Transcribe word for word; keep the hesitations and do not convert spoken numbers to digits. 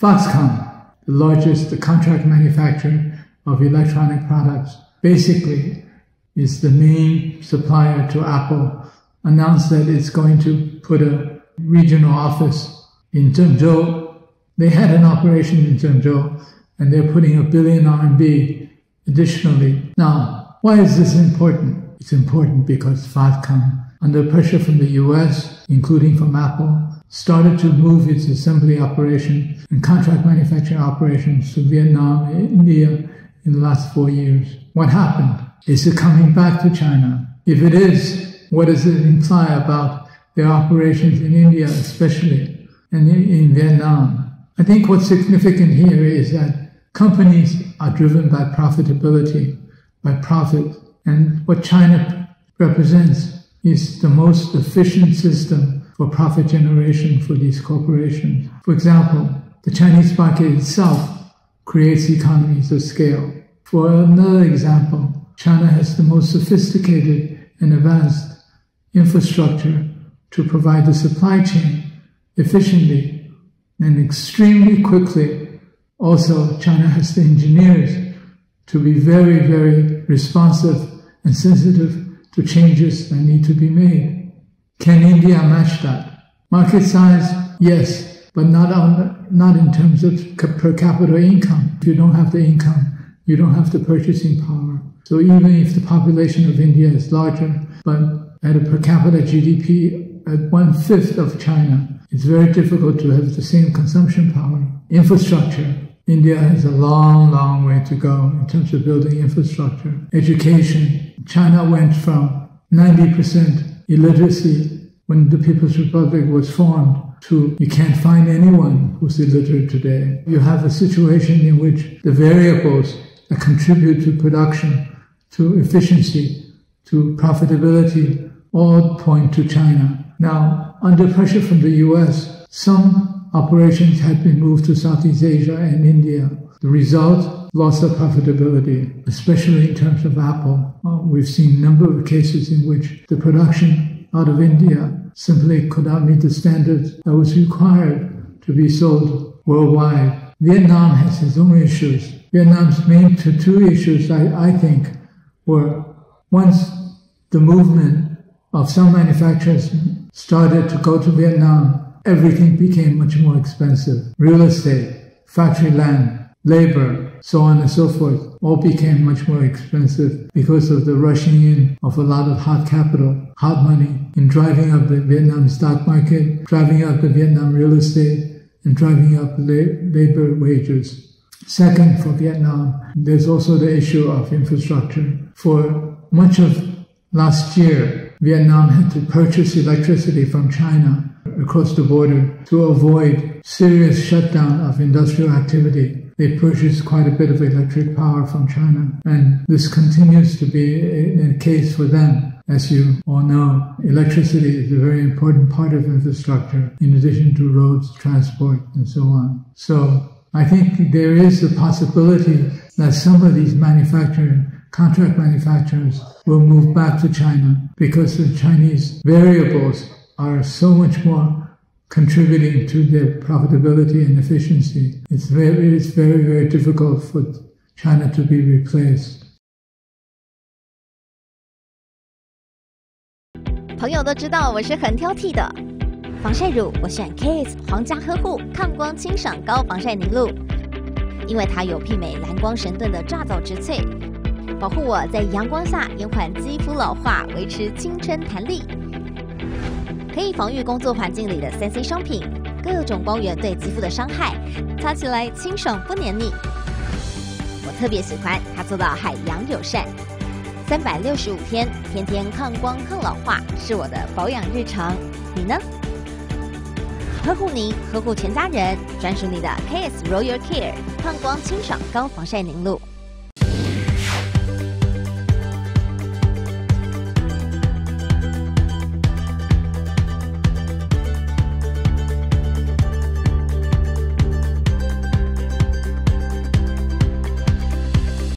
Foxconn, the largest contract manufacturer of electronic products, basically is the main supplier to Apple, announced that it's going to put a regional office in Zhengzhou. They had an operation in Zhengzhou, and they're putting a billion R M B additionally. Now, why is this important? It's important because Foxconn, under pressure from the U S, including from Apple, started to move its assembly operation and contract manufacturing operations to Vietnam and India in the last four years. What happened? Is it coming back to China? If it is, what does it imply about their operations in India especially and in Vietnam? I think what's significant here is that companies are driven by profitability, by profit. And what China represents is the most efficient system for profit generation for these corporations. For example, the Chinese market itself creates economies of scale. For another example, China has the most sophisticated and advanced infrastructure to provide the supply chain efficiently and extremely quickly. Also, China has the engineers to be very, very responsive and sensitive to changes that need to be made. Can India match that? Market size, yes, but not on, not in terms of per capita income. If you don't have the income, you don't have the purchasing power. So even if the population of India is larger, but at a per capita G D P at one-fifth of China, it's very difficult to have the same consumption power. Infrastructure. India has a long, long way to go in terms of building infrastructure. Education. China went from ninety percent illiteracy when the People's Republic was formed to you can't find anyone who's illiterate today. You have a situation in which the variables that contribute to production, to efficiency, to profitability, all point to China. Now, under pressure from the U S, some operations had been moved to Southeast Asia and India. The result, loss of profitability, especially in terms of Apple. We've seen a number of cases in which the production out of India simply could not meet the standards that was required to be sold worldwide. Vietnam has its own issues. Vietnam's main two issues, I, I think, were once the movement of some manufacturers started to go to Vietnam, everything became much more expensive. Real estate, factory land, labor, so on and so forth, all became much more expensive because of the rushing in of a lot of hot capital, hot money, in driving up the Vietnam stock market, driving up the Vietnam real estate, and driving up la- labor wages. Second, for Vietnam, there's also the issue of infrastructure. For much of last year, Vietnam had to purchase electricity from China across the border to avoid serious shutdown of industrial activity. They purchased quite a bit of electric power from China, and this continues to be a, a case for them. As you all know, electricity is a very important part of infrastructure, in addition to roads, transport, and so on. So I think there is the possibility that some of these manufacturing, contract manufacturers will move back to China because the Chinese variables are so much more contributing to their profitability and efficiency. It's very, it's very, very difficult for China to be replaced. 朋友都知道我是很挑剔的。 防晒乳我选 K S 皇家呵护抗光清爽高防晒凝露，因为它有媲美蓝光神盾的抓藻植萃，保护我在阳光下延缓肌肤老化，维持青春弹力，可以防御工作环境里的三 C 商品各种光源对肌肤的伤害，擦起来清爽不黏腻。我特别喜欢它做到海洋友善，三百六十五天天天抗光抗老化是我的保养日常。你呢？ 呵护您，呵护全家人，专属你的 K S Royal Care 抗光清爽高防晒凝露。